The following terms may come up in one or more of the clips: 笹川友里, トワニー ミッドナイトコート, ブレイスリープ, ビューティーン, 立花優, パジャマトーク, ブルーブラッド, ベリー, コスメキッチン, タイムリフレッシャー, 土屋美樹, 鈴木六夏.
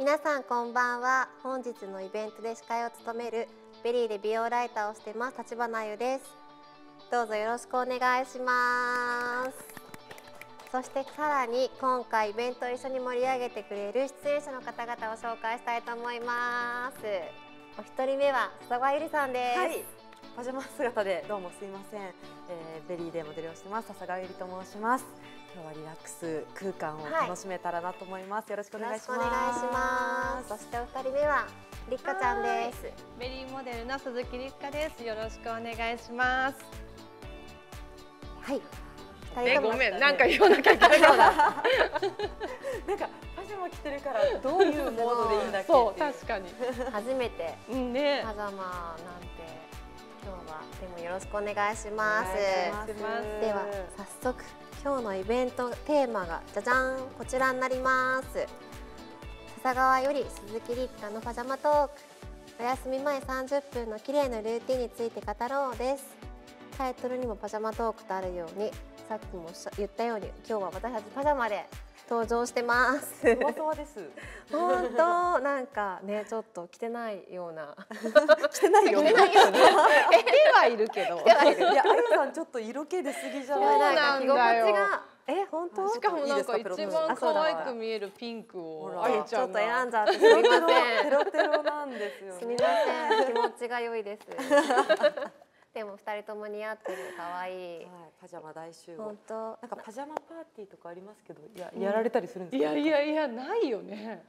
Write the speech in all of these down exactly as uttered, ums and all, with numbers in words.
皆さんこんばんは。本日のイベントで司会を務めるベリーで美容ライターをしてます立花優です。どうぞよろしくお願いします。そしてさらに今回イベントを一緒に盛り上げてくれる出演者の方々を紹介したいと思います。お一人目は笹川ゆりさんです。はい、パジャマ姿でどうもすいません。えー、ベリーでモデルをしてます笹川ゆりと申します。今日はリラックス空間を楽しめたらなと思います。はい、よろしくお願いします。そしてお二人目はりっかちゃんです。ベリーモデルの鈴木りっかです。よろしくお願いします。はい。え、ごめん、なんか言わなきゃいけない。なんかパジャマ着てるからどういうモードでいいんだっけ。そう、確かに。初めてパジャマなんて。今日はでもよろしくお願いします。では早速今日のイベントテーマがじゃじゃん、こちらになります。笹川より鈴木りっかのパジャマトーク。お休み前さんじゅっぷんの綺麗なルーティンについて語ろうです。タイトルにもパジャマトークとあるように、さっきも言ったように今日は私たちパジャマで登場してます。ふわふわです。本当なんかねちょっと着てないような。着てないよね。着てはいるけど。いやあゆさんちょっと色気出過ぎじゃない。着心地がえ本当。しかもなんか一番可愛く見えるピンクをあゆちゃんが。ちょっと選んじゃってすみません。テロテロなんですよね。すみません。気持ちが良いです。でも二人とも似合ってる可愛い、はい、パジャマ大集合。本当なんかパジャマパーティーとかありますけど、や、やられたりするんですか。うん、いやいやいやないよね。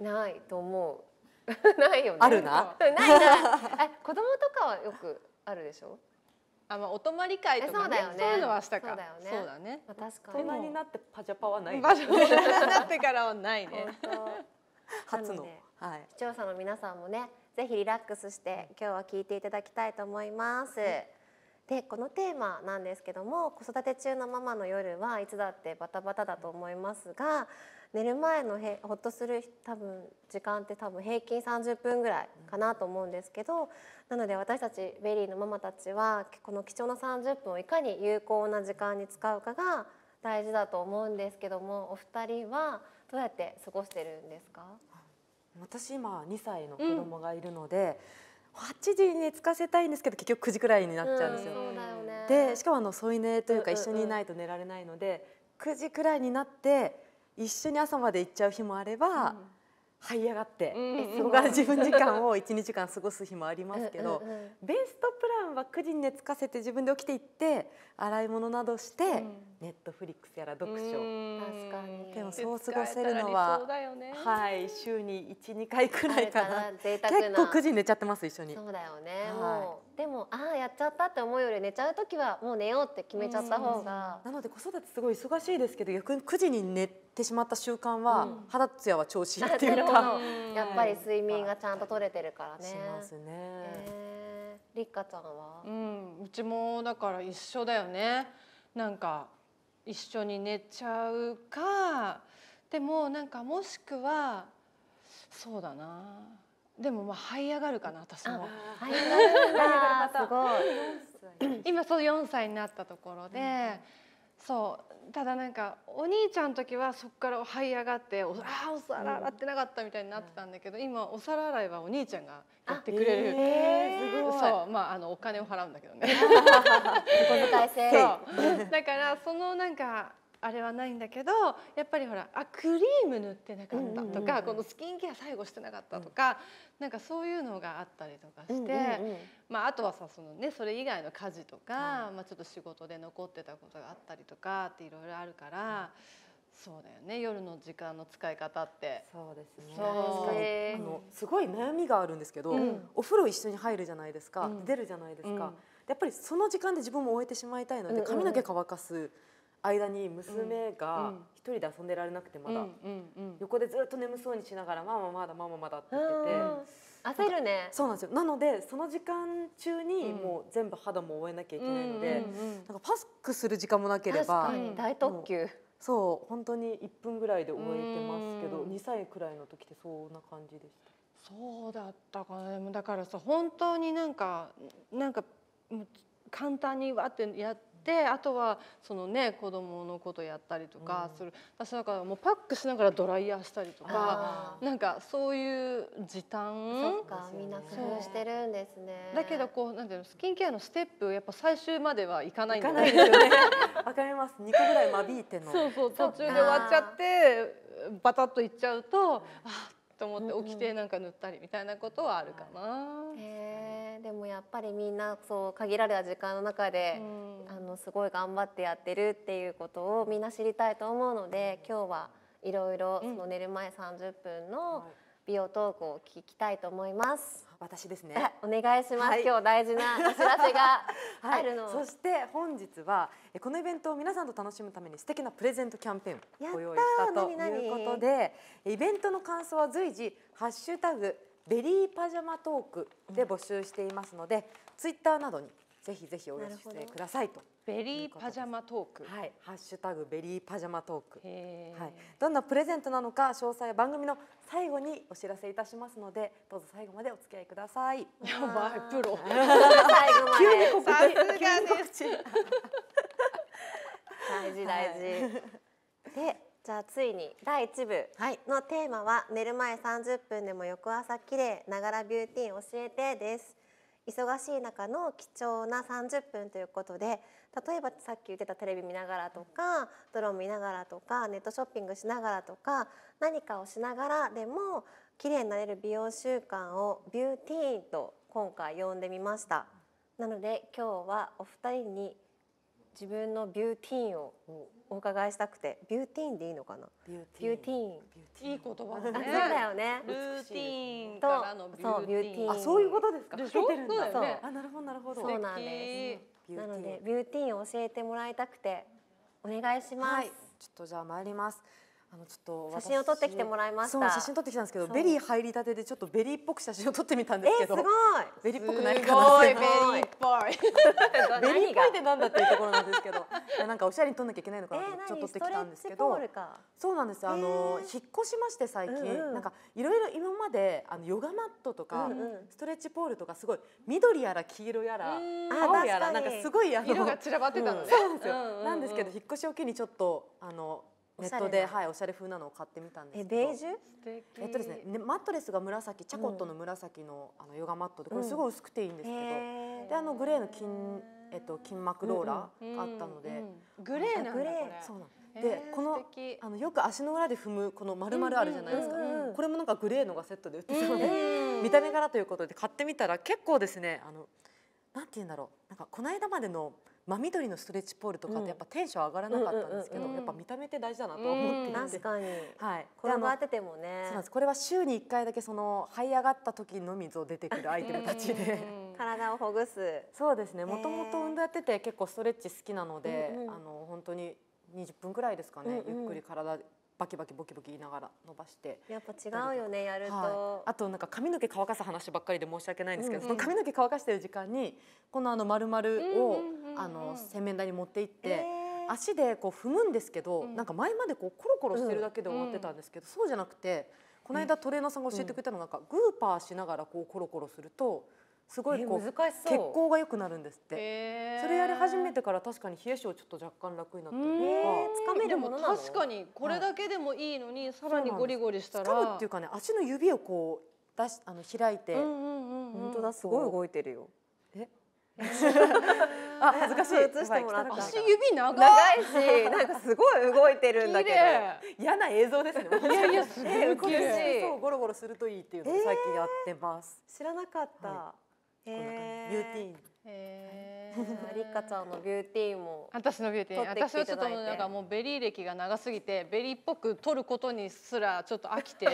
ないと思う。ないよね。あるな。ないない。え子供とかはよくあるでしょ。あまあお泊まり会とかね。そういうのはしたか。そうだね。確かに。大人になってパジャパはない。大人になってからはないね。初の。はい。視聴者の皆さんもね。ぜひリラックスして今日は聞いていただきたいと思います。うん、でこのテーマなんですけども、子育て中のママの夜はいつだってバタバタだと思いますが、寝る前のへほっとする多分時間って多分平均さんじゅっぷんぐらいかなと思うんですけど、なので私たちベリーのママたちはこの貴重なさんじゅっぷんをいかに有効な時間に使うかが大事だと思うんですけども、お二人はどうやって過ごしてるんですか？私今にさいの子供がいるので、うん、はちじに寝つかせたいんですけど結局くじくらいになっちゃうんですよ。でしかもあの添い寝というか一緒にいないと寝られないので、くじくらいになって一緒に朝まで行っちゃう日もあれば、うん、這い上がって、うん、そこから自分時間をいちにちかん過ごす日もありますけど、ベストプランはくじに寝つかせて自分で起きていって洗い物などして、うん、ネットフリックスやら読書、うん、確かにでもそう過ごせるのは、ね、はい週にいち、にかいくらいかな。結構くじに寝ちゃってます一緒に。そうだよね、はい、もうでもああやっちゃったって思うより寝ちゃう時はもう寝ようって決めちゃった方が、うん、なので子育てすごい忙しいですけど逆にくじに寝てしまった習慣は、うん、肌ツヤは調子いいっていうかやっぱり睡眠がちゃんと取れてるからね。しますね。えー、りっかちゃんは、うん、うちもだから一緒だよね。なんか一緒に寝ちゃうか、でもなんかもしくはそうだな。でもまあ這い上がるかな私も。這い上がる。すごい。今そうよんさいになったところで。うんそうただなんかお兄ちゃんの時はそこから這い上がってお あお皿洗ってなかったみたいになってたんだけど、今お皿洗いはお兄ちゃんがやってくれる。そうまああのお金を払うんだけどね。だからそのなんかあれはないんだけど、やっぱりほらあクリーム塗ってなかったとか、このスキンケア最後してなかったとか、なんかそういうのがあったりとかして、まああとはさそのねそれ以外の家事とか、まあちょっと仕事で残ってたことがあったりとかっていろいろあるから、そうだよね夜の時間の使い方ってそうですね。あのすごい悩みがあるんですけど、お風呂一緒に入るじゃないですか、出るじゃないですか。やっぱりその時間で自分も終えてしまいたいので髪の毛乾かす。間に娘が一人で遊んでられなくてまだ横でずっと眠そうにしながら「ママまだママまだ」って言ってて焦るね。そうなんですよ。なのでその時間中にもう全部肌も終えなきゃいけないので、なんかパスクする時間もなければ大特急。そう本当にいっぷんぐらいで終えてますけど、にさいくらいの時ってそんな感じでした。そうだったかな。でもだからさ本当になんかなんか簡単にわってやって。て、あとはそのね子供のことやったりとかする、うん、私だからもうパックしながらドライヤーしたりとかなんかそういう時短、そっかみんな工夫してるんですね。だけどこうなんていうのスキンケアのステップやっぱ最終まではいかないんだよね。いかないですよね。わかります。にこぐらい間引いてのそうそう途中で終わっちゃってバタッといっちゃうとあと思って起きてなんか塗ったりみたいなことはあるかな。えー、でもやっぱりみんなそう限られた時間の中で、うん、あのすごい頑張ってやってるっていうことをみんな知りたいと思うので、今日はいろいろその寝る前さんじゅっぷんの美容トークを聞きたいと思います。私ですね。お願いします。はい、今日大事なお知らせがあるの、はい。そして本日はこのイベントを皆さんと楽しむために素敵なプレゼントキャンペーンをご用意したということで、イベントの感想は随時ハッシュタグベリーパジャマトークで募集していますので、うん、ツイッターなどにぜひぜひお寄せくださいと。ベリーパジャマトーク、はい、ハッシュタグベリーパジャマトーク、はい、どんなプレゼントなのか詳細は番組の最後にお知らせいたしますので、どうぞ最後までお付き合いください。やばいプロ急に告知急に告知大事大事、はい、でじゃあついにだいいちぶのテーマは、はい、寝る前さんじゅっぷんでも翌朝きれいながらビューティーン教えてです。忙しい中の貴重なさんじゅっぷんということで、例えばさっき言ってたテレビ見ながらとかドローン見ながらとかネットショッピングしながらとか何かをしながらでも綺麗になれる美容習慣をビューティーンと今回呼んでみました。なので今日はお二人に自分のビューティーンをお伺いしたくて、ビューティーンでいいのかな、ビューティーンいい言葉だね。そうだよね。ルーティーンからのビューティーン、あ、そういうことですか。つけてるんだ。そう。あ、なるほどなるほど。そうなんです。なのでビューティーンを教えてもらいたくてお願いします。ちょっとじゃあ参ります。あのちょっと写真を撮ってきてもらいました。そう、写真撮ってきたんですけど、ベリー入りたてでちょっとベリーっぽく写真を撮ってみたんですけど、すごいベリーっぽくないかな。ベリーっぽいベリーっぽいってなんだっていうところなんですけど、なんかおしゃれに撮んなきゃいけないのかなとちょっと撮ってきたんですけど、そうなんですよ。あの引っ越しまして最近なんかいろいろ今まであのヨガマットとかストレッチポールとかすごい緑やら黄色やら青やらなんかすごい色が散らばってたので、そうなんですよ。なんですけど引っ越しを機にちょっとあのネットではいおしゃれ風なのを買ってみたんですけど、えベージュ？えっとですね、マットレスが紫、チャコットの紫のあのヨガマットで、これすごい薄くていいんですけど、であのグレーの筋えっと筋膜ローラーがあったので、グレーなんだこれ。そうなんでこのあのよく足の裏で踏むこの丸々あるじゃないですか。これもなんかグレーのがセットで売ってたので、見た目柄ということで買ってみたら結構ですね、あのなんて言うんだろう、なんかこの間までの真緑のストレッチポールとかってやっぱテンション上がらなかったんですけど、やっぱ見た目って大事だなと思っていて、確かに、はい、これも当ててもね、そうなんです。これは週にいっかいだけその這い上がった時のみぞ出てくるアイテムたちで体をほぐす。そうですね、もともと運動やってて結構ストレッチ好きなので、うんうん、あの本当ににじゅっぷんくらいですかね、うんうん、ゆっくり体バキバキボキボキ言いながら伸ばして、やっぱ違うよねやると、はい、あとなんか髪の毛乾かす話ばっかりで申し訳ないんですけど、うんうん、その髪の毛乾かしてる時間にこのあの丸々をあの洗面台に持っていって、えー、足でこう踏むんですけど、うん、なんか前までこうコロコロしてるだけで終わってたんですけど、うん、そうじゃなくてこの間トレーナーさんが教えてくれたのが、うん、グーパーしながらこうコロコロするとすごいこう血行が良くなるんですって。えー、それやり始めてから確かに冷え性ちょっと若干楽になったりとか、えー、掴めるものなの？でも確かにこれだけでもいいのに、はい、さらにゴリゴリしたら掴むっていうかね、足の指をこう出しあの開いて、本当だすごい動いてるよ。えあ恥ずかしい。映してもらった。足指長い。長いし、なんかすごい動いてるんだけど、嫌な映像ですね。いやいやすごい綺麗。そうゴロゴロするといいっていうのを最近やってます。知らなかった。ビューティーン。りっかちゃんのビューティーンも。私のビューティーン。私はちょっとなんかもうベリー歴が長すぎて、ベリーっぽく撮ることにすらちょっと飽きて。む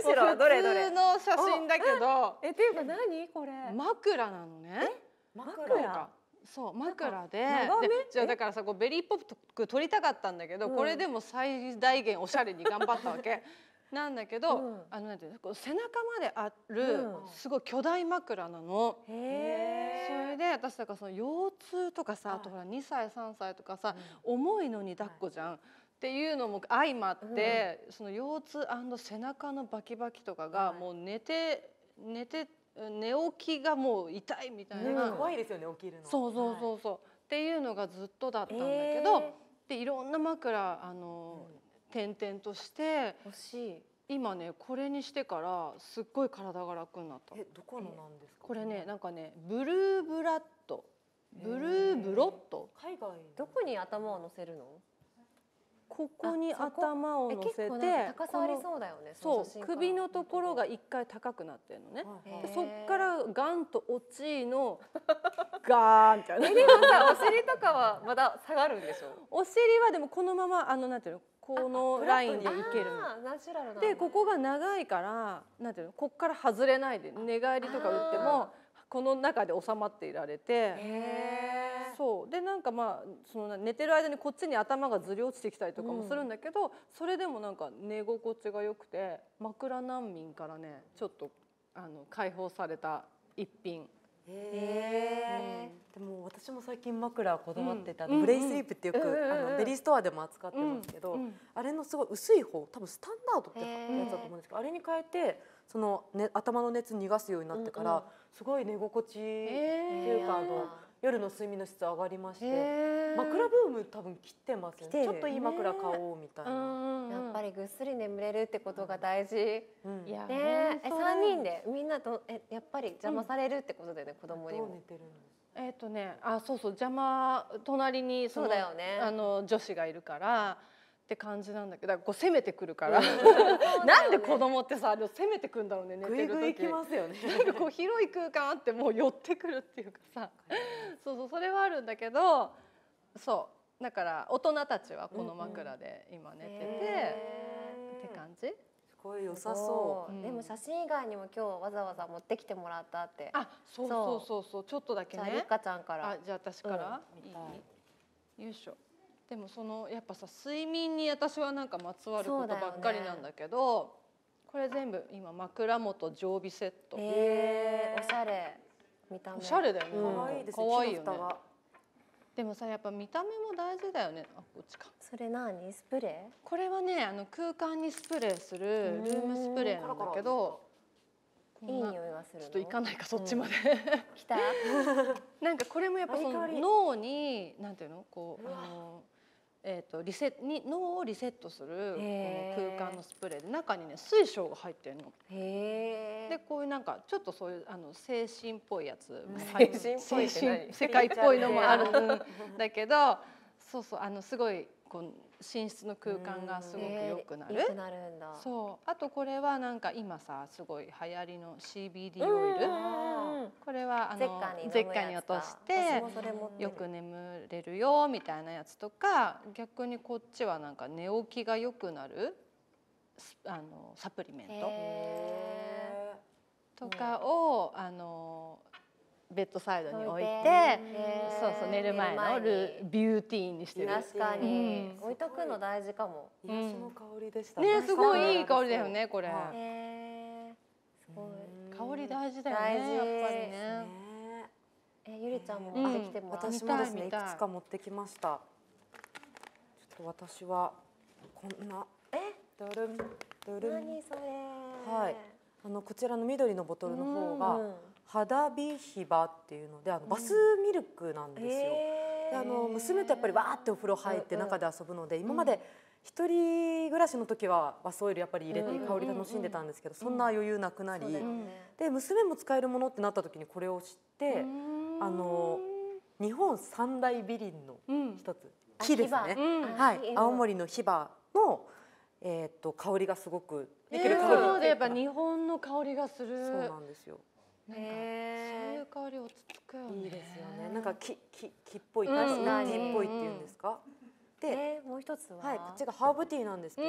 しろどれどれ。普通の写真だけど。え、っていうか何これ？枕なのね。枕。そう枕で、じゃだからさこうベリーっぽく撮りたかったんだけど、これでも最大限おしゃれに頑張ったわけ。なんだけど、うん、あのなんていうの、背中まであるすごい巨大枕なの。うん、それで私だからその腰痛とかさ、あとほらにさいさんさいとかさ、うん、重いのに抱っこじゃん、はい、っていうのも相まって、うん、その腰痛&背中のバキバキとかがもう寝て寝て寝起きがもう痛いみたいな。怖いですよね起きるの。そうそうそうそう。はい、っっていうのがずっとだったんだけど、えー、でいろんな枕あの、うん、転々として惜しい。今ねこれにしてからすっごい体が楽になった。え、どこのなんですか？これねなんかねブルーブラッド、ブルーブロッド。海外どこに頭を乗せるの？ここに頭を乗せて、高さありそうだよね。そう、首のところが一回高くなってるのね。そっからガンと落ちのガーンみたいな。でもさ、お尻とかはまだ下がるんでしょ？お尻はでもこのままあのなんていうの。このラインでいけるので、ここが長いからなんていうの、ここから外れないで寝返りとか打ってもこの中で収まっていられて、そうでなんかまあその寝てる間にこっちに頭がずり落ちてきたりとかもするんだけど、うん、それでもなんか寝心地が良くて、枕難民からねちょっとあの解放された一品。へえ、うん、でも私も最近枕こだわってた、うん、ブレイスリープってよく、うん、あのベリーストアでも扱ってますけど、うんうん、あれのすごい薄い方、多分スタンダードってやつだと思うんですけど、あれに変えてその、ね、頭の熱逃がすようになってから、うん、すごい寝心地っていうか、あの夜の睡眠の質上がりまして、枕ブーム多分切ってますよね。ちょっといい枕買おうみたいな。やっぱりぐっすり眠れるってことが大事。ねえ、さんにんでみんなとえやっぱり邪魔されるってことだよね、子供にも。えっとね、あそうそう邪魔、隣にそうだよね、あの女子がいるから。って感じなんだけど、こう攻めてくるから、なんで子供ってさ攻めてくるんだろうね、寝てる時。ぐいぐいきますよね。なんかこう広い空間あってもう寄ってくるっていうかさ、そうそう、それはあるんだけど、そうだから大人たちはこの枕で今寝てて、うん、って感じ。すごい良さそう。でも写真以外にも今日わざわざ持ってきてもらったって。あ、そうそうそうそう、ちょっとだけね。ゆっかちゃんから。あ、じゃあ私から。いい。よいしょ。でもそのやっぱさ睡眠に私はなんかまつわることばっかりなんだけど、これ全部今枕元常備セット。えー、おしゃれ。見た目おしゃれだよね。可愛いですね。可愛いよね。でもさやっぱ見た目も大事だよね。あ、こっちか。それ何？スプレー？これはねあの空間にスプレーするルームスプレーなんだけど。いい匂いがするの。ちょっと行かないかそっちまで。来た？なんかこれもやっぱその脳になんていうのこうあの。えとリセに脳をリセットするこの空間のスプレーで、中にね水晶が入ってるの。でこういうなんかちょっとそういうあの精神っぽいやつ、精神世界っぽいのもあるんだけど、そうそうあのすごいこう寝室の空間がすごく良くなる。そうあとこれはなんか今さすごい流行りの シービーディー オイル。これはあの舌下に落としてよく眠れるよみたいなやつとか、逆にこっちはなんか寝起きが良くなるあのサプリメントとかをあのベッドサイドに置いて、そうそう寝る前のビューティーにしてる。確かに置いとくの大事かも。癒しの香りでしたね。すごいいい香りだよねこれ。すごい。香り大事だよね、やっぱりね。え、ゆりちゃんも持ってきてもらった。私もですね、いくつか持ってきました。ちょっと私はこんな。え、ドルンドルン。何それ。はい。あのこちらの緑のボトルの方が肌ビヒバっていうので、あのバスミルクなんですよ。で、あの娘とやっぱりわーってお風呂入って中で遊ぶので、今まで一人暮らしの時はバスオイルやっぱり入れて香り楽しんでたんですけど、そんな余裕なくなり、で娘も使えるものってなった時にこれを知って、あの日本三大美林の一つ、木ですね、はい、青森のヒバのえっと香りがすごく出てる香り。そうでやっぱ日本の香りがする。そうなんですよ。なんかそういう香り落ち着くよね。いいですよね。なんか木木木っぽい、木っぽいっていうんですか。で、もう一つは、はい、こっちがハーブティーなんですけ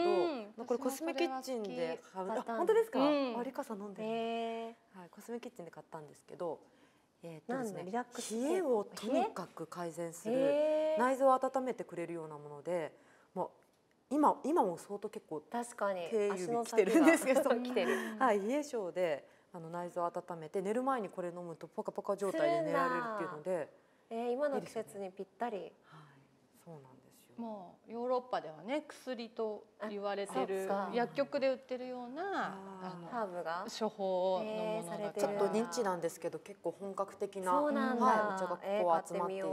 ど、これコスメキッチンで、本当ですか？ありかさ飲んで、はい、コスメキッチンで買ったんですけど、えっとですね、冷えをとにかく改善する、内臓を温めてくれるようなもので、もう今今も相当結構確かに手指に来てるんですけど、はい、冷え性であの内臓を温めて寝る前にこれ飲むとポカポカ状態で寝られるっていうので、え、今の季節にぴったり。はい、そうなんです。もうヨーロッパではね薬と言われてる薬局で売ってるようなハーブが処方のものだから、ちょっとニッチなんですけど結構本格的なお茶がここ集まっていて、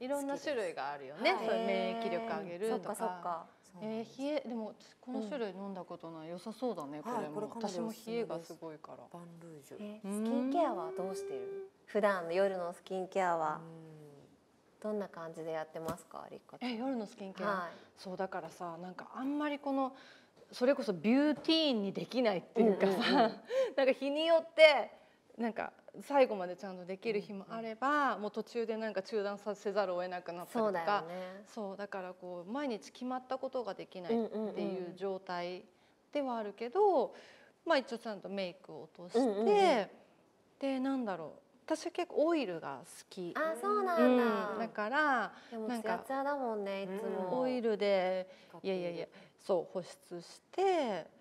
いろんな種類があるよね。そう免疫力上げるとか。ええ、冷えでもこの種類飲んだことない、良さそうだね。これも私も冷えがすごいから。バンルージュ。スキンケアはどうしてる？普段の夜のスキンケアはどんな感じでやってますか、リカ？え、夜のスキンケア。そうだからさ、なんかあんまりこのそれこそビューティーンにできないっていうかさ、なんか日によってなんか。最後までちゃんとできる日もあれば、もう途中でなんか中断させざるを得なくなったりとか、そうだからこう毎日決まったことができないっていう状態ではあるけど、まあ一応ちゃんとメイクを落として、でなんだろう、私は結構オイルが好き。あ、そうなんだ。だからなんかツヤだもんね、いつもオイルで、いやいやいや、そう保湿して。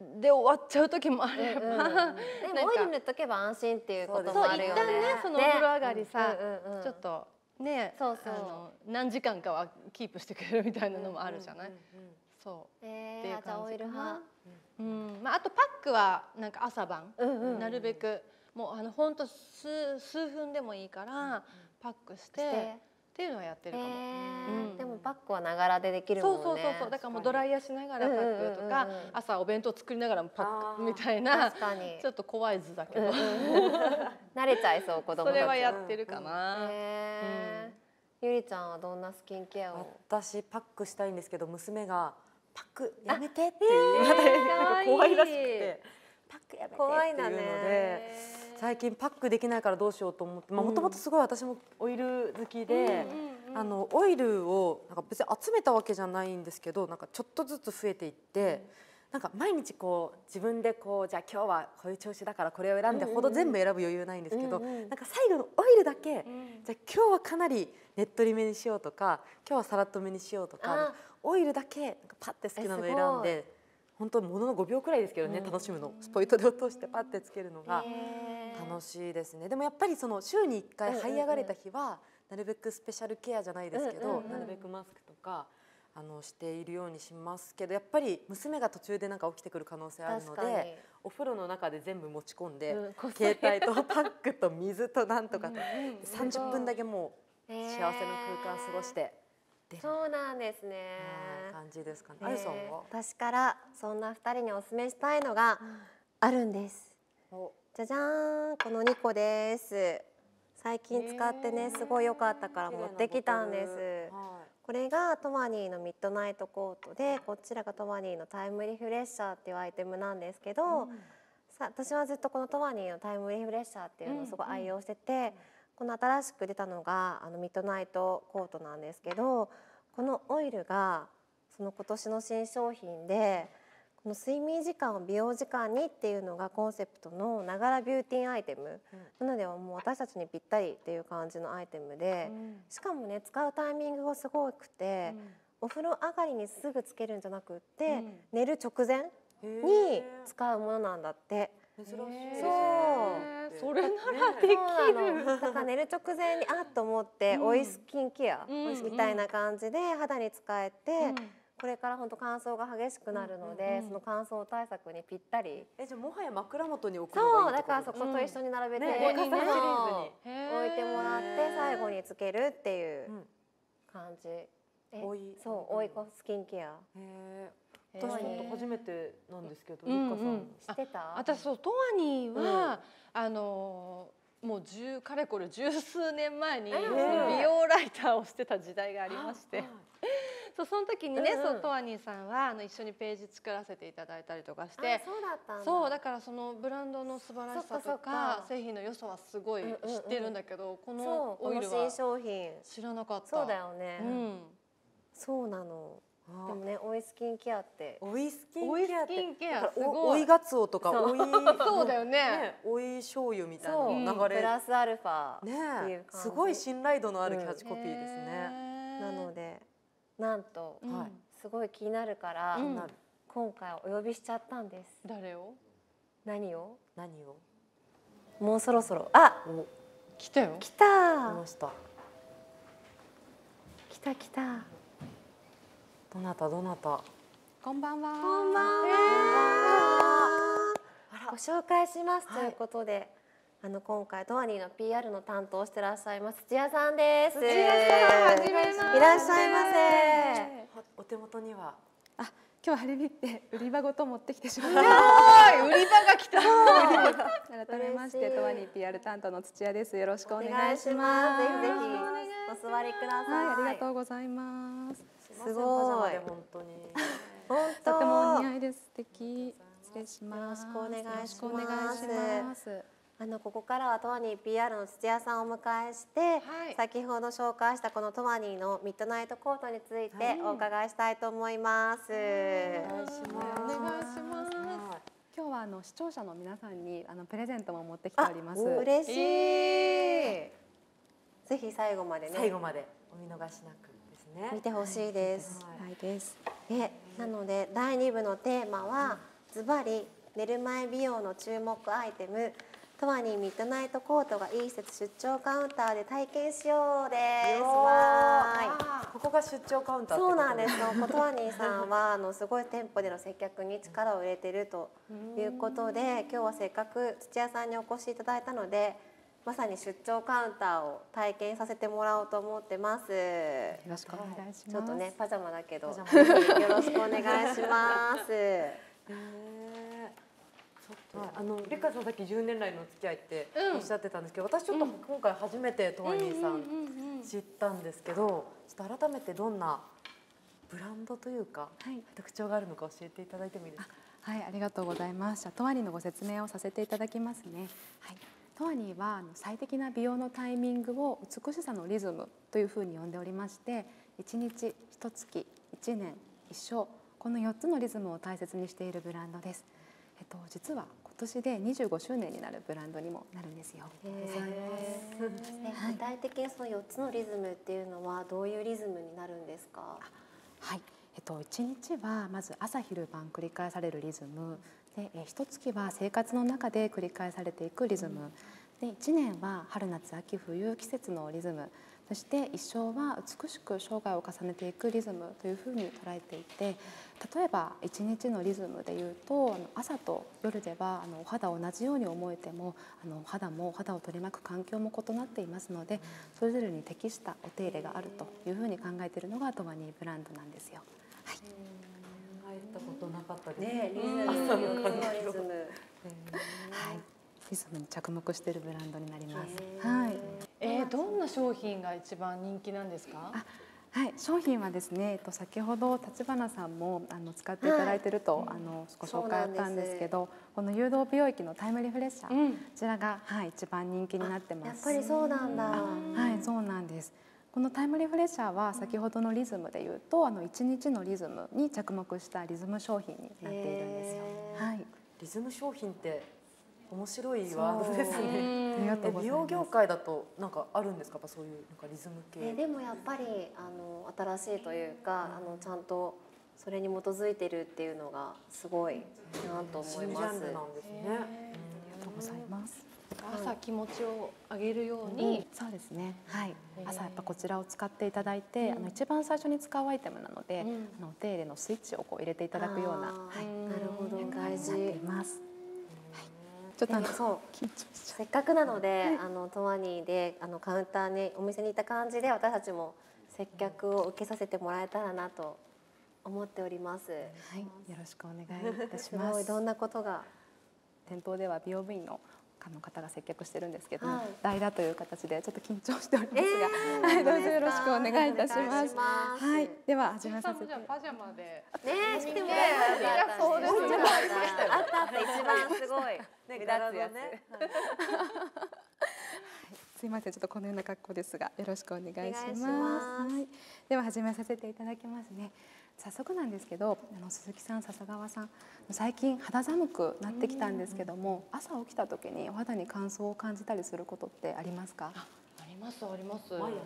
で終わっちゃう時もあれば、でもオイル塗っとけば安心っていうこともあるよね。そう、一旦ね、そのお風呂上がりさ、ちょっとね、あの何時間かはキープしてくれるみたいなのもあるじゃない。そう。ええ、じゃあオイル派。うん、まああとパックはなんか朝晩、なるべくもうあの本当数数分でもいいからパックして。っていうのはやってるかも。でもパックはながらでできるもんね。そうそうそうそう。だからもうドライヤーしながらパックとか、朝お弁当作りながらもパックみたいな。確かに。ちょっと怖い図だけど。慣れちゃいそう、子供たち。それはやってるかな。ゆりちゃんはどんなスキンケアを？私パックしたいんですけど、娘がパックやめてっていう怖いらしくて。パックやめてっていうので。怖いなね。最近パックできないからどうしようと思って、もともとすごい私もオイル好きで、あのオイルをなんか別に集めたわけじゃないんですけど、なんかちょっとずつ増えていって、うん、なんか毎日こう自分でこう、じゃあ今日はこういう調子だからこれを選んでほど全部選ぶ余裕ないんですけど、うんうん、なんか最後のオイルだけ、うん、じゃあ今日はかなりねっとりめにしようとか、今日はさらっとめにしようとか、オイルだけなんかパッて好きなの選んで、本当にもののごびょうくらいですけどね、うん、楽しむのポイントで落としてパッてつけるのが。楽しいですね。でもやっぱりその週にいっかい這い上がれた日はなるべくスペシャルケアじゃないですけど、なるべくマスクとかあのしているようにしますけど、やっぱり娘が途中でなんか起きてくる可能性あるので、お風呂の中で全部持ち込んで、うん、携帯とパックと水となんとかさんじゅっぷんだけもう幸せの空間過ごして。そうなんですね。感じですかね。あゆさんは？私からそんなふたりにお勧めしたいのがあるんです。じゃじゃーん、このにこです。最近使ってね、すごい良かったから持ってきたんです。これがトマニーのミッドナイトコートで、こちらがトマニーのタイムリフレッシャーっていうアイテムなんですけど、さ、私はずっとこのトマニーのタイムリフレッシャーっていうのをすごい愛用してて、この新しく出たのがあのミッドナイトコートなんですけど、このオイルがその今年の新商品で、睡眠時間を美容時間にっていうのがコンセプトのながらビューティーアイテム、うん、なのでもう私たちにぴったりっていう感じのアイテムで、うん、しかもね使うタイミングがすごくて、うん、お風呂上がりにすぐつけるんじゃなくって、うん、寝る直前に使うものなんだって。珍しいですね。そう、それならできる。だから寝る直前にあっと思ってオイスキンケアみたいな感じで肌に使えて。うんこれから本当乾燥が激しくなるので、その乾燥対策にぴったり。え、じゃあもはや枕元に置くのがいい。そう、だからそこと一緒に並べて、置いてもらって最後につけるっていう感じ。そう、オイコスキンケア。私本当初めてなんですけど、リカさん知ってた？私そうトワニーはあの。もう十かれこれ十数年前に美容ライターをしてた時代がありましてそうその時にね、うん、そうトワニーさんはあの一緒にページ作らせていただいたりとかして、そうだったんだ。そうだからそのブランドの素晴らしさとか製品の良さはすごい知ってるんだけど、このオイルは知らなかった。そうだよね、うん、そうなの。でもね、オイスキンケアってオイスキンケアってオイガツオとかオイそうだよね、オイ醤油みたいな流れプラスアルファっていう感じ、すごい信頼度のあるキャッチコピーですね。なのでなんとすごい気になるから今回お呼びしちゃったんです。誰を？何を？何を？もうそろそろあ来たよ。来た来た来た。どなたどなた。こんばんは。こんばんは。ご紹介しますということで、あの今回ドアニーの ピーアール の担当をしてらっしゃいます土屋さんです。土屋さん、はじめまして。いらっしゃいませ。お手元には。あ、今日晴れびって売り場ごと持ってきてしまいました。売り場が来た。改めましてドアニー ピーアール 担当の土屋です。よろしくお願いします。ぜひぜひお座りください。はい、ありがとうございます。すごい本当に。本当。とてもお似合いです。素敵。失礼します。よろしくお願いします。あのここからはトワニー ピーアール の土屋さんをお迎えして、はい、先ほど紹介したこのトワニーのミッドナイトコートについてお伺いしたいと思います。はい、お願いします。お願いします。今日はあの視聴者の皆さんにあのプレゼントも持ってきております。嬉しい。えー、ぜひ最後までね。最後までお見逃しなくですね。見てほしいです。はい、です。え、なのでだいに部のテーマはズバリ寝る前美容の注目アイテム。トワニーミッドナイトコートがいい施設出張カウンターで体験しようです。ここが出張カウンター。そうなんです。トワニーさんはあのすごい店舗での接客に力を入れているということで、今日はせっかく土屋さんにお越しいただいたので、まさに出張カウンターを体験させてもらおうと思ってます。よろしくお願いします。ちょっとねパジャマだけどよろしくお願いします。はい、あのリカさんさっきじゅうねん来のお付き合いっておっしゃってたんですけど、うん、私ちょっと今回初めてトワニーさん知ったんですけど、ちょっと改めてどんなブランドというか、はい、特徴があるのか教えていただいてもいいですか。はい、ありがとうございます。じゃあトワニーのご説明をさせていただきますね。はい、トワニーは最適な美容のタイミングを美しさのリズムというふうに呼んでおりまして、いちにち、ひとつき、いちねん、一生、このよっつのリズムを大切にしているブランドです。えっと、実は今年でにじゅうごしゅうねんになるブランドにもなるんですよ。具体的にそのよっつのリズムっていうのはどういうリズムになるんですか。はい、えっと、いちにちはまず朝昼晩繰り返されるリズムで、ひとつきは生活の中で繰り返されていくリズム、うん、でいちねんは春夏秋冬季節のリズム、そして一生は美しく生涯を重ねていくリズムというふうに捉えていて、例えば一日のリズムでいうと朝と夜ではお肌を同じように思えても、お肌もお肌を取り巻く環境も異なっていますので、それぞれに適したお手入れがあるというふうに考えているのがトワニーブランドなんですよ。はい、考えたことなかったですね。リズム、リズム、はい、リズムに着目しているブランドになります。はい。えー、どんな商品が一番人気なんですか。あ、はい、商品はですね、えっと、先ほど立花さんもあの使っていただいていると、はい、あのご紹介あったんですけど、この誘導美容液のタイムリフレッシャー、うん、こちらが、はい、一番人気になってます。やっぱりそうなんだ。はい、そうなんです。このタイムリフレッシャーは先ほどのリズムでいうと、あの一日のリズムに着目したリズム商品になっているんですよ。はい、リズム商品って面白いワードですね。美容業界だとなんかあるんですか、そういうなんかリズム系。でもやっぱりあの新しいというか、うん、あのちゃんとそれに基づいているっていうのがすごいなと思います。ジャンルなんですね。ありがとうございます。朝気持ちを上げるように、うん、そうですね。はい、朝やっぱこちらを使っていただいて、うん、あの一番最初に使うアイテムなので、うん、あのお手入れのスイッチをこう入れていただくような、はい、なるほど、大事になっています。ちょっとそうせっかくなので、あのトワニーであのカウンターにお店にいた感じで私たちも接客を受けさせてもらえたらなと思っております。はい、よろしくお願いいたします。どんなことが店頭では美容部員の方が接客してるんですけど、はい、代打という形でちょっと緊張しておりますが、えー、どうぞよろしくお願いいたします。はい、では始めさせて。パジャマでね、来てもらえたそうです。あったあった、一番すごい目立つやつ。すいません、ちょっとこのような格好ですがよろしくお願いします。はい、では始めさせていただきますね。早速なんですけど、あの鈴木さん、笹川さん、最近肌寒くなってきたんですけども、朝起きた時にお肌に乾燥を感じたりすることってありますか？あ、ありますあります。毎朝感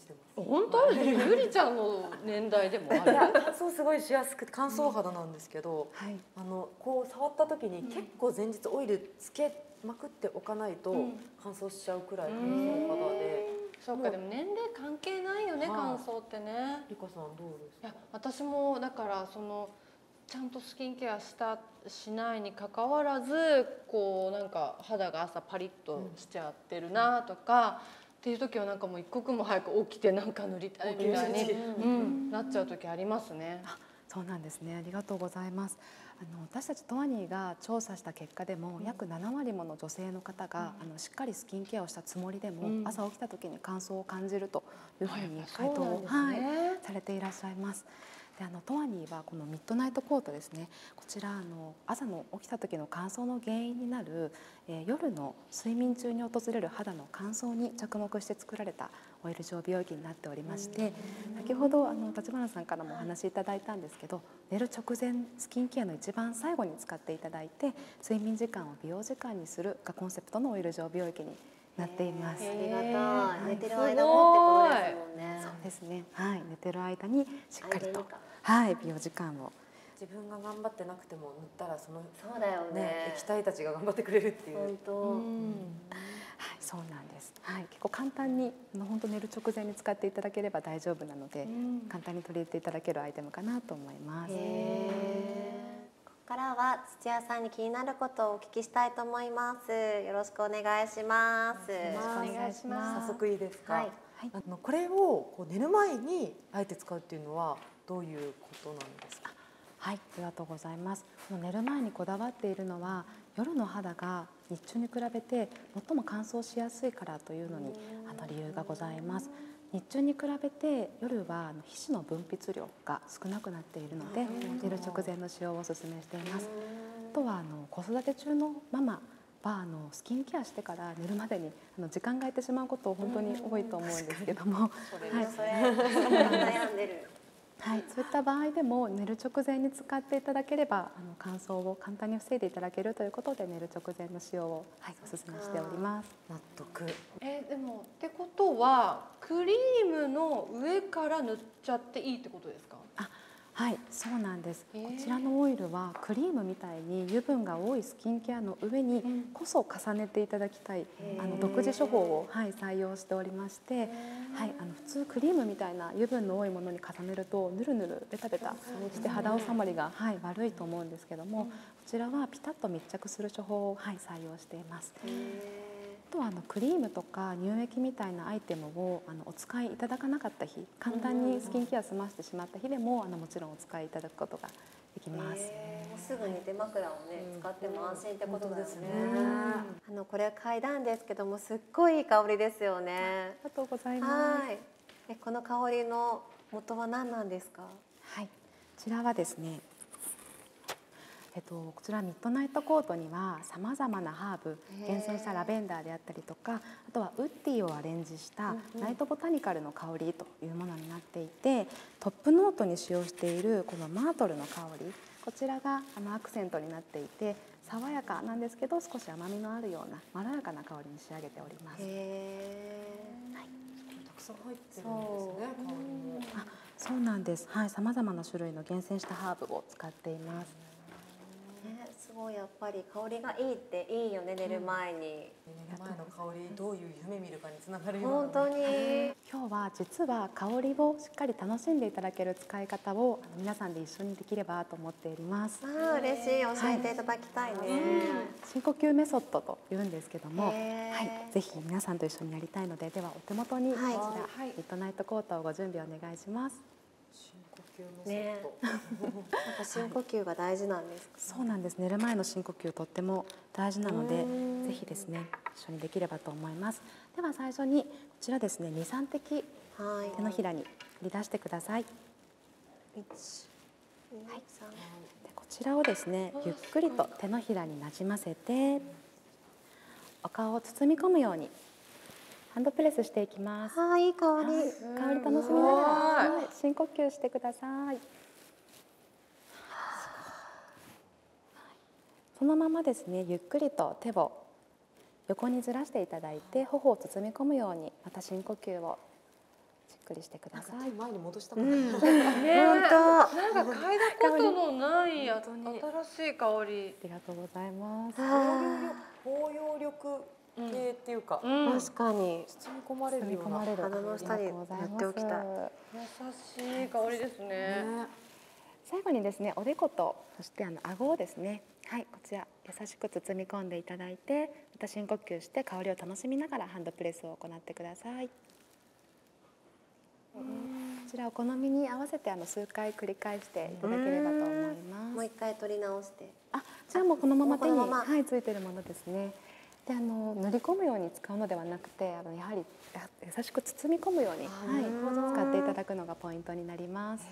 じてます。本当にゆりちゃんの年代でもある。乾燥すごいしやすくて乾燥肌なんですけど、うん、はい、あのこう触った時に結構前日オイルつけまくっておかないと乾燥しちゃうくらい乾燥肌で。そうか、でも年齢関係ないよね、乾燥ってね。リカさんどうですか？いや、私もだからそのちゃんとスキンケアしたしないにかかわらず、こうなんか肌が朝パリッとしちゃってるなとか、うん、っていう時はなんかもう一刻も早く起きてなんか塗りたいみたいに、うん、なっちゃう時ありますね。そうなんですね。ありがとうございます。あの私たちトワニーが調査した結果でも、うん、約ななわりもの女性の方が、うん、あのしっかりスキンケアをしたつもりでも、うん、朝起きた時に乾燥を感じるというふうに回答を、はい、されていらっしゃいます。であのトワニーはこのミッドナイトコートですね、こちらあの朝の起きた時の乾燥の原因になる、えー、夜の睡眠中に訪れる肌の乾燥に着目して作られたオイル状美容液になっておりまして、先ほどあの立花さんからもお話しいただいたんですけど、寝る直前スキンケアの一番最後に使っていただいて睡眠時間を美容時間にするがコンセプトのオイル状美容液になっています。ありがたい。寝てる間もってことですもんね。そうですね。はい、寝てる間にしっかりと、はい、美容時間を。自分が頑張ってなくても塗ったらそのそうだよね。液体たちが頑張ってくれるっていう。本当。うん。はい、そうなんです。はい、結構簡単に本当寝る直前に使っていただければ大丈夫なので、簡単に取り入れていただけるアイテムかなと思います。からは土屋さんに気になることをお聞きしたいと思います。よろしくお願いします。よろしくお願いします。早速いいですか。はい、あのこれをこう寝る前にあえて使うっていうのはどういうことなんですか。はい、ありがとうございます。もう寝る前にこだわっているのは夜の肌が日中に比べて最も乾燥しやすいからというのにあの理由がございます。日中に比べて夜は皮脂の分泌量が少なくなっているので寝る直前の使用をおすすめしています。あとはあの子育て中のママはあのスキンケアしてから寝るまでにあの時間が空いてしまうこと本当に多いと思うんですけども、はい、そういった場合でも寝る直前に使っていただければあの乾燥を簡単に防いでいただけるということで寝る直前の使用を、はい、おすすめしております。納得。えでもってことはクリームの上から塗っちゃっていいってことですか？あ、はい、そうなんです。えー、こちらのオイルはクリームみたいに油分が多いスキンケアの上にこそ重ねていただきたい、えー、あの独自処方を、はい、採用しておりまして、えーはい、あの普通クリームみたいな油分の多いものに重ねるとぬるぬるベタベタして肌収まりが、はい、悪いと思うんですけども、こちらはピタッと密着する処方を、はい、採用しています。えーあとはあのクリームとか乳液みたいなアイテムをあのお使いいただかなかった日、簡単にスキンケア済ましてしまった日でもあのもちろんお使いいただくことができます。すぐ寝て枕をね、うん、使っても安心ってことですね。あのこれは階段ですけどもすっごいいい香りですよね。ありがとうございます。はい。えこの香りの元は何なんですか？はい。こちらはですね。えっと、こちらミッドナイトコートにはさまざまなハーブ、厳選したラベンダーであったりとか、あとはウッディをアレンジしたナイトボタニカルの香りというものになっていて、トップノートに使用しているこのマートルの香り、こちらがあのアクセントになっていて爽やかなんですけど少し甘みのあるようなまろやかな香りに仕上げております。そうなんです。はい、さまざまな種類の厳選したハーブを使っています。すごいやっぱり香りがいいっていいよね、寝る前に、うん、寝る前の香りどういう夢見るかにつながるような、本当に今日は実は香りをしっかり楽しんでいただける使い方を皆さんで一緒にできればと思っています。ああ嬉しい、教えていただきたいね、はい、深呼吸メソッドというんですけども、はい、ぜひ皆さんと一緒にやりたいので、ではお手元にこちら、はい、ミッドナイトコートをご準備お願いします。ね、深呼吸が大事なんですか、ね。そうなんです。寝る前の深呼吸とっても大事なので、ぜひですね一緒にできればと思います。では最初にこちらですねに、さん滴手のひらに振り出してください。はい。でこちらをですねゆっくりと手のひらになじませて、お顔を包み込むように。ハンドプレスしていきます。ああ、いい香り。香り楽しみながら深呼吸してください。そのままですね、ゆっくりと手を横にずらしていただいて、頬を包み込むようにまた深呼吸をじっくりしてください。前に戻したもんね。本当。なんか嗅いだことのない新しい香り。ありがとうございます。包容力。系っていうか、確かに包み込まれるような鼻の下に塗っておきたい優しい香りですね。最後にですね、おでことそしてあの顎をですね、はい、こちら優しく包み込んでいただいて、また深呼吸して香りを楽しみながらハンドプレスを行ってください。こちらお好みに合わせてあの数回繰り返していただければと思います。もう一回取り直して。あ、じゃあもうこのまま手に、はい、ついてるものですね。で、あの塗り込むように使うのではなくて、あのやはり優しく包み込むように、はい、使っていただくのがポイントになります。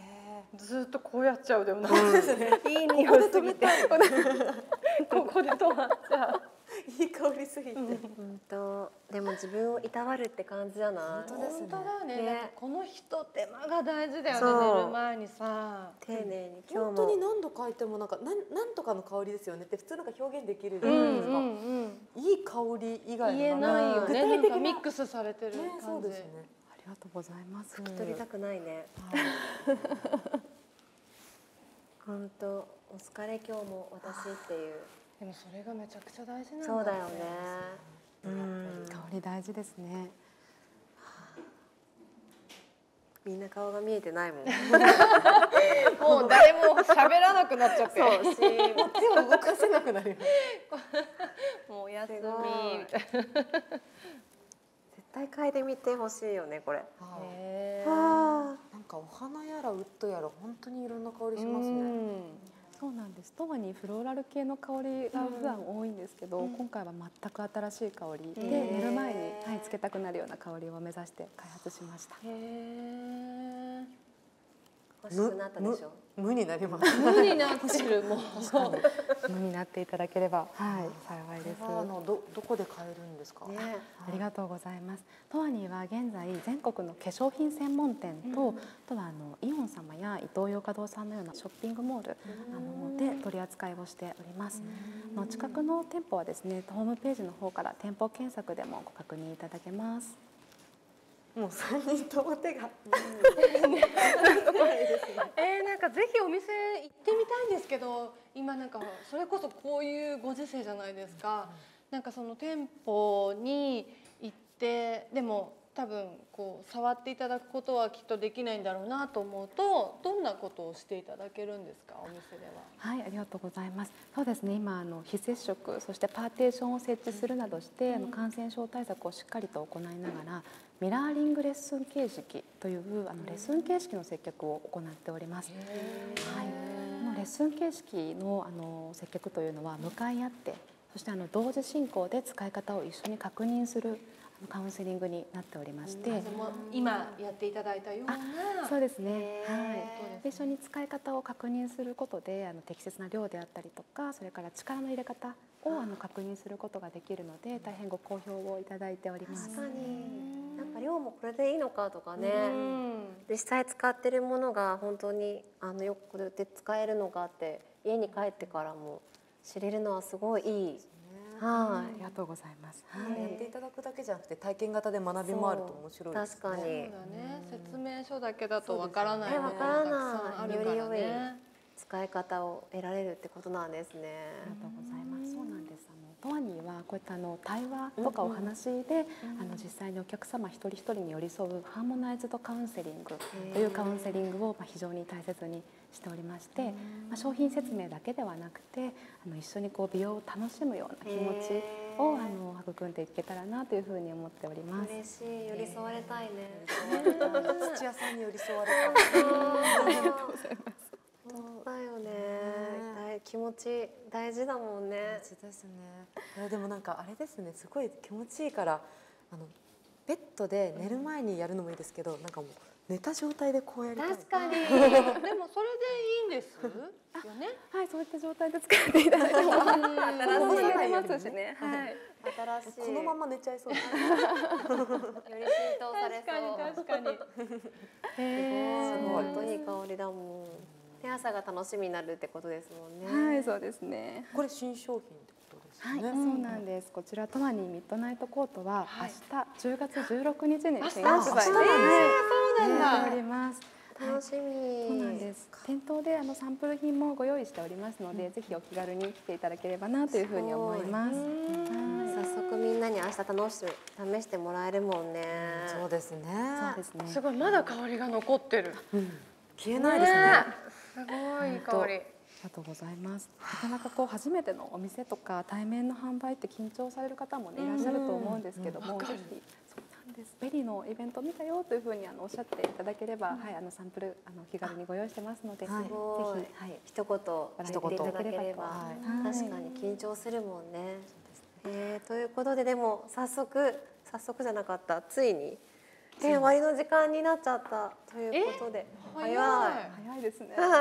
ずっとこうやっちゃうでもなんですね。いい匂いすぎて。ここで止まっちゃう。いい香りすぎて、うんと、でも自分をいたわるって感じじゃない。本当ですね。本当だよね。ね、このひと手間が大事だよね。寝る前にさ、丁寧に。本当に何度書いてもなんかなんなんとかの香りですよねって普通なんか表現できるじゃないですか。いい香り以外の言えないよね。なんかミックスされてる感じ。ありがとうございます。拭き取りたくないね。本当お疲れ今日も私っていう。でもそれがめちゃくちゃ大事なんだよね。そうだよね。うん、香り大事ですね。みんな顔が見えてないもん。もう誰も喋らなくなっちゃって。そうし、もう手を動かせなくなる。もうお休み。絶対嗅いでみてほしいよねこれ。へえ。なんかお花やらウッドやら本当にいろんな香りしますね。そうなんです。特にフローラル系の香りが普段多いんですけど、うん、今回は全く新しい香りで、寝る前に、はい、つけたくなるような香りを目指して開発しました。へー、欲しくなったでしょ。無になります。無になってるもう。無になっていただければ、はい、幸いです。あのどどこで買えるんですか。ね、ありがとうございます。トワニーは現在全国の化粧品専門店と、うん、あとはあのイオン様やイトーヨーカドーさんのようなショッピングモール、うん、あので取り扱いをしております。うん、の近くの店舗はですね、ホームページの方から店舗検索でもご確認いただけます。もう三人とも手が。ええ、なんかぜひお店行ってみたいんですけど、今なんかそれこそこういうご時世じゃないですか。なんかその店舗に行ってでも多分こう触っていただくことはきっとできないんだろうなと思うと、どんなことをしていただけるんですか、お店では。はい、ありがとうございます。そうですね、今あの非接触、そしてパーテーションを設置するなどして、うん、あの感染症対策をしっかりと行いながら。ミラーリングレッスン形式というあのレッスン形式の接客を行っております。はい、このレッスン形式のあの接客というのは向かい合って、そしてあの同時進行で使い方を一緒に確認するカウンセリングになっておりまして、今やっていただいたような、そうですね。はい、一緒に使い方を確認することで、あの適切な量であったりとか、それから力の入れ方をあの確認することができるので、大変ご好評をいただいております。確かに。なんか量もこれでいいのかとかね、実際使ってるものが本当にあのよくこれで使えるのがあって、家に帰ってからも知れるのはすごいいい。ありがとうございます。やっていただくだけじゃなくて体験型で学びもあると面白いですね。確かに説明書だけだとわからないものがたくさんあるからね、使い方を得られるってことなんですね。ありがとうございます。そうなんです。トワニーはこういったあの対話とかお話で、あの実際にお客様一人一人に寄り添うハーモナイズドカウンセリングというカウンセリングを非常に大切にしておりまして、商品説明だけではなくて、あの一緒にこう美容を楽しむような気持ちをあの育んでいけたらなというふうに思っております。嬉しい、寄り添われたいね。土屋さんに寄り添われたい。ありがとうございます。そうだよね。気持ち大事だもんね。大事ですね。いやでもなんかあれですね。すごい気持ちいいから、あのベッドで寝る前にやるのもいいですけど、なんかもう寝た状態でこうやりたい。確かに。でもそれでいいんですよね。はい、そういった状態で使っていただいても寝れますしね。はい。新しい。このまま寝ちゃいそう。より浸透されそう。確かに確かに。すごい。本当にいい香りだもん。朝が楽しみになるってことですもんね。はい、そうですね。これ新商品ってことですね。はい、そうなんです。こちらトワニーミッドナイトコートは明日じゅうがつじゅうろくにちに新発売しております。楽しみ。そうなんです。店頭であのサンプル品もご用意しておりますので、ぜひお気軽に来ていただければなというふうに思います。早速みんなに明日楽しみ試してもらえるもんね。そうですね。そうですね。すごいまだ香りが残ってる。消えないですね。すごい香り。ありがとうございます。なかなかこう初めてのお店とか対面の販売って緊張される方もねいらっしゃると思うんですけども、ぜひそうなんです。ベリーのイベント見たよというふうにあのおっしゃっていただければ、はいあのサンプルあの気軽にご用意してますので、ぜひはい一言ご覧いただければ確かに緊張するもんね。えーということででも早速早速じゃなかったついに。終わりの時間になっちゃったということで、早い早いですね。本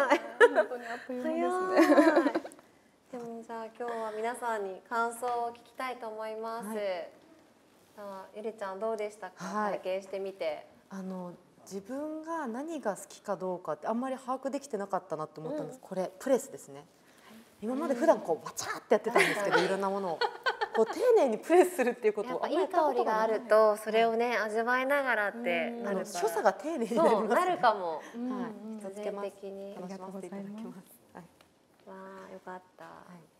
当にあっという間ですね。でもじゃあ今日は皆さんに感想を聞きたいと思います。ゆりちゃんどうでしたか？体験してみて。あの自分が何が好きかどうかってあんまり把握できてなかったなと思ったんです。これプレスですね。今まで普段こうバチャってやってたんですけど、いろんなものを。こう丁寧にプレスするっていうことを、いい香りがあるとそれをね味わいながらってなるから、所作が丁寧になるかも。必然的に楽しませていただきます。わあよかった。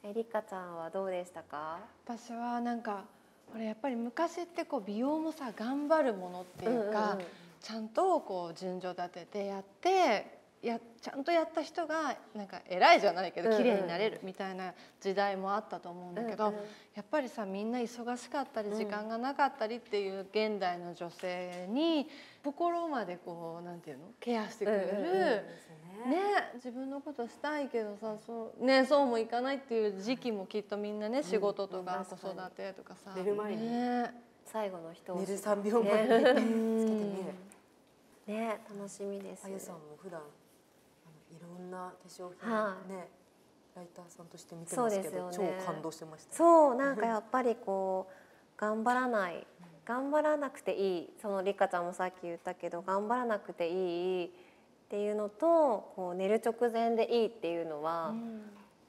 えりかちゃんはどうでしたか？私はなんかこれやっぱり昔ってこう美容もさ頑張るものっていうか、ちゃんとこう順序立ててやって。やちゃんとやった人がなんか偉いじゃないけど綺麗になれるみたいな時代もあったと思うんだけど、やっぱりさみんな忙しかったり時間がなかったりっていう現代の女性に心までこうなんていうのケアしてくれるね、自分のことしたいけどさ そ, ねそうもいかないっていう時期もきっとみんなね仕事とか子育てとかさ、寝る前に最後の人を寝るさんびょうまえにつけてみるね、楽しみです。あゆさんも普段いろんな化粧品ね、ライターさんとして見てますけど、超感動してました。そう、なんかやっぱりこう頑張らない、頑張らなくていい、そのりかちゃんもさっき言ったけど頑張らなくていいっていうのと、こう寝る直前でいいっていうのは、うん、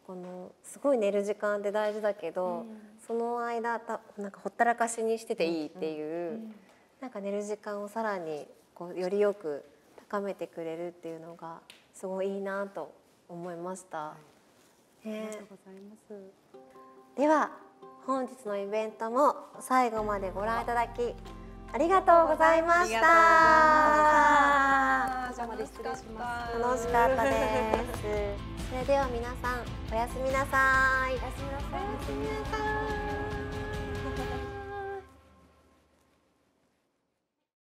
このすごい寝る時間って大事だけど、うん、その間たなんかほったらかしにしてていいっていう、うんうん、なんか寝る時間をさらにこうよりよく高めてくれるっていうのが。すごいいいなと思いました。では本日のイベントも最後までご覧いただきありがとうございました。楽しかったです。それでは皆さんおやすみなさい。おやすみなさい。